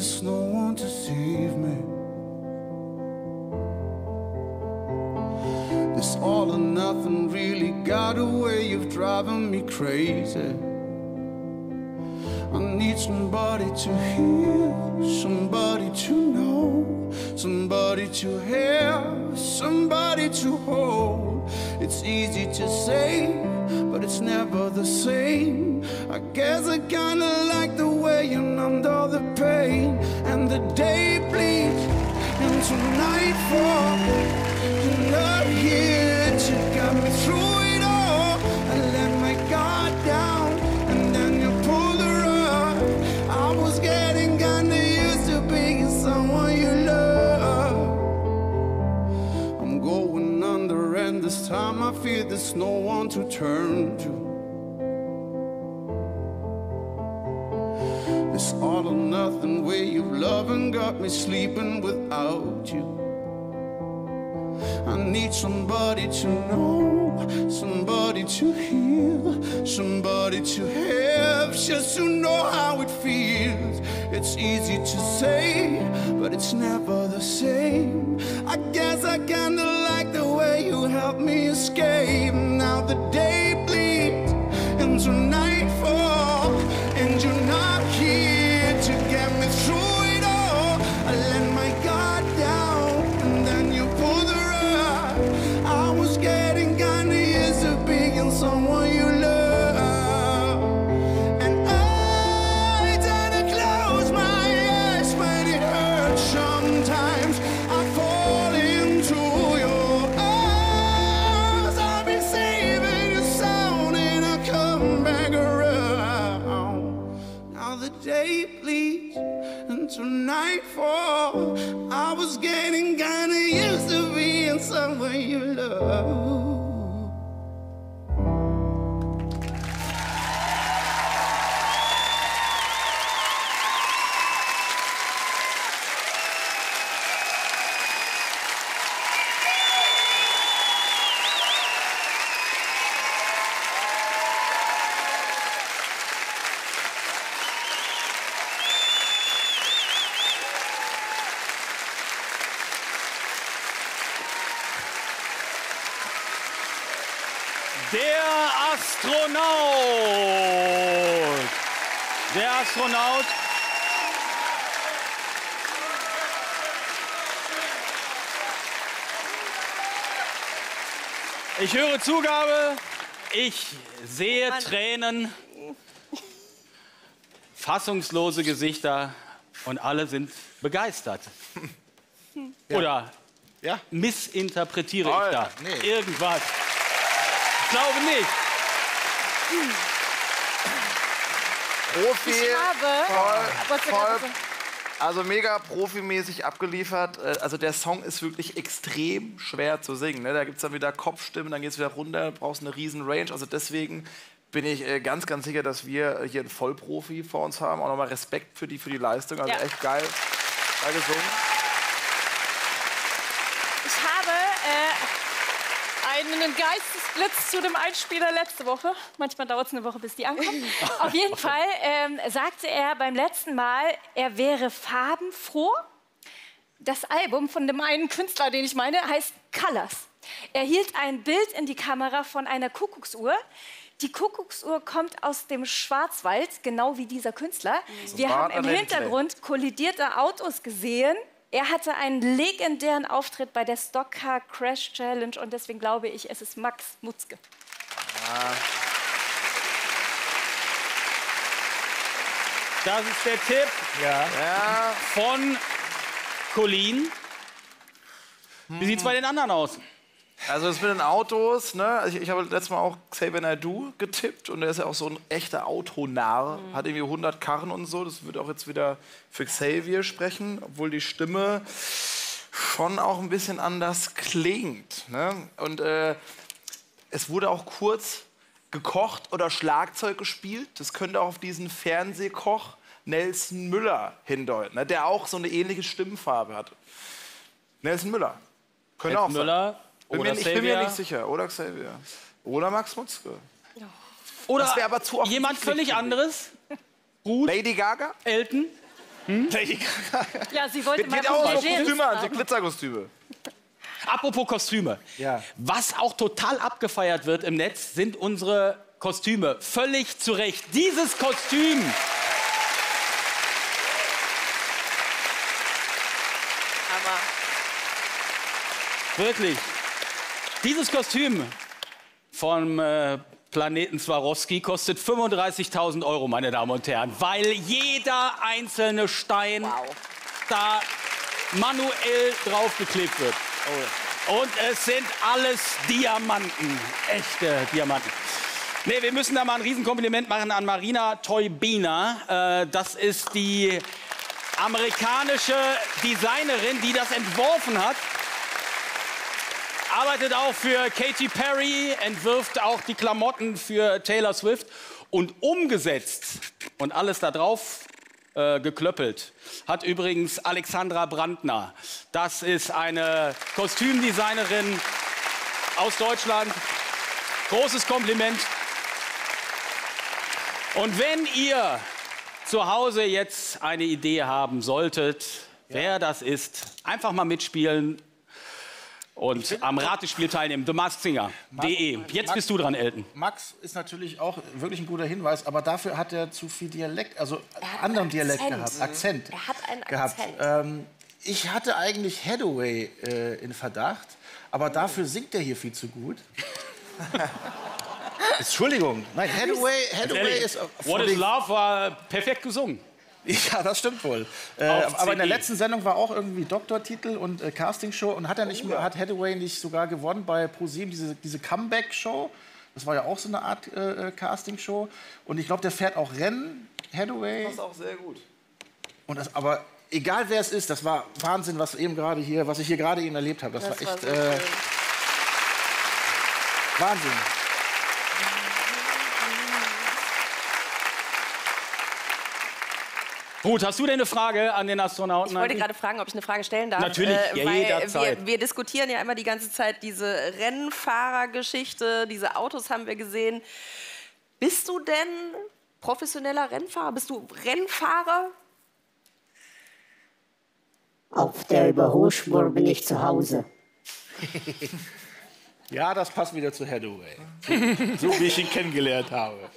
there's no one to save me. This all or nothing really got a way of driving me crazy. I need somebody to hear, somebody to know, somebody to have, somebody to hold. It's easy to say, but it's never the same. I guess I kinda like the way you numbed all the pain. And the day bleeds into nightfall. You're not here, and you got me through it all. I let my guard down, and then you pulled the rug. I was getting kinda used to being someone you love. I'm going under, and this time I fear there's no one to turn to. It's all or nothing way you love and got me sleeping without you. I need somebody to know, somebody to hear, somebody to have, just to know how it feels. It's easy to say, but it's never the same. I guess I kinda like the way you helped me escape. Now the day bleeds into nightfall, and you're not here to get me through it all. I let my guard down, and then you pulled the rug. I was getting kinda used to being someone you love. And I tend to close my eyes when it hurts. Sometimes I fall into your arms. I'll be saving the sound, and I come back around. Now the day until nightfall, I was getting kinda used to being someone you love. Der Astronaut! Der Astronaut! Ich höre Zugabe, ich sehe Tränen, fassungslose Gesichter und alle sind begeistert. Ja. Oder ja? Missinterpretiere ich da irgendwas? Ich glaube nicht. Profi, voll, also mega profimäßig abgeliefert. Also der Song ist wirklich extrem schwer zu singen. Da gibt es dann wieder Kopfstimmen, dann geht es wieder runter, brauchst eine riesen Range. Also deswegen bin ich ganz, ganz sicher, dass wir hier einen Vollprofi vor uns haben. Auch nochmal Respekt für die Leistung. Also ja, echt geil, geil gesungen. Ich habe einen Geistesblitz zu dem Einspieler letzte Woche. Manchmal dauert es eine Woche, bis die ankommen. Auf jeden Fall sagte er beim letzten Mal, er wäre farbenfroh. Das Album von dem einen Künstler, den ich meine, heißt Colors. Er hielt ein Bild in die Kamera von einer Kuckucksuhr. Die Kuckucksuhr kommt aus dem Schwarzwald, genau wie dieser Künstler. Wir haben im Hintergrund kollidierte Autos gesehen. Er hatte einen legendären Auftritt bei der Stockcar Crash Challenge und deswegen glaube ich, es ist Max Mutzke. Das ist der Tipp von Colin. Wie sieht es bei den anderen aus? Also das mit den Autos, ne? Ich habe letztes Mal auch Xavier Naidoo getippt und der ist ja auch so ein echter Autonarr, hat irgendwie 100 Karren und so, das wird auch jetzt wieder für Xavier sprechen, obwohl die Stimme schon auch ein bisschen anders klingt, ne? Und es wurde auch kurz gekocht oder Schlagzeug gespielt, das könnte auch auf diesen Fernsehkoch Nelson Müller hindeuten, ne? Der auch so eine ähnliche Stimmfarbe hat. Nelson Müller, könnte auch sein. Ich bin mir nicht sicher. Oder Xavier. Oder Max Mutzke. Oder das aber zu jemand völlig anderes. Lady Gaga? Elton? Hm? Lady Gaga. Ja, sie wollte mal Kostüme an, sie hat Glitzerkostüme. Apropos Kostüme. Ja. Was auch total abgefeiert wird im Netz, sind unsere Kostüme. Völlig zu Recht. Dieses Kostüm. Aber wirklich. Dieses Kostüm vom Planeten Swarovski kostet 35.000 Euro, meine Damen und Herren, weil jeder einzelne Stein da manuell draufgeklebt wird. Oh. Und es sind alles Diamanten, echte Diamanten. Nee, wir müssen da mal ein Riesenkompliment machen an Marina Toybina. Das ist die amerikanische Designerin, die das entworfen hat. Arbeitet auch für Katy Perry, entwirft auch die Klamotten für Taylor Swift. Und umgesetzt und alles da drauf geklöppelt hat übrigens Alexandra Brandner. Das ist eine Kostümdesignerin aus Deutschland. Großes Kompliment. Und wenn ihr zu Hause jetzt eine Idee haben solltet, wer das ist, einfach mal mitspielen. Und am Ratespiel teilnehmen, themasked-singer.de. Jetzt bist du dran, Elton. Max ist natürlich auch wirklich ein guter Hinweis, aber dafür hat er zu viel Dialekt, also anderen Dialekt gehabt, Akzent. Er hat einen Akzent. Ich hatte eigentlich Haddaway in Verdacht, aber dafür singt er hier viel zu gut. Entschuldigung, nein, Haddaway ist... What is Love war perfekt gesungen. Ja, das stimmt wohl. Aber in der letzten Sendung war auch irgendwie Doktortitel und Castingshow. Und hat Hathaway nicht sogar gewonnen bei ProSieben, diese Comeback-Show? Das war ja auch so eine Art Castingshow. Und ich glaube, der fährt auch Rennen, Hathaway. Das ist auch sehr gut. Und das, aber egal, wer es ist, das war Wahnsinn, was ich hier gerade eben erlebt habe. Das war echt Wahnsinn. Ruth, hast du denn eine Frage an den Astronauten? Ich wollte gerade fragen, ob ich eine Frage stellen darf. Natürlich, jederzeit. Wir diskutieren ja immer die ganze Zeit diese Rennfahrergeschichte, diese Autos haben wir gesehen. Bist du denn professioneller Rennfahrer? Bist du Rennfahrer? Auf der Überholspur bin ich zu Hause. Ja, das passt wieder zu Haddaway, so wie ich ihn kennengelernt habe.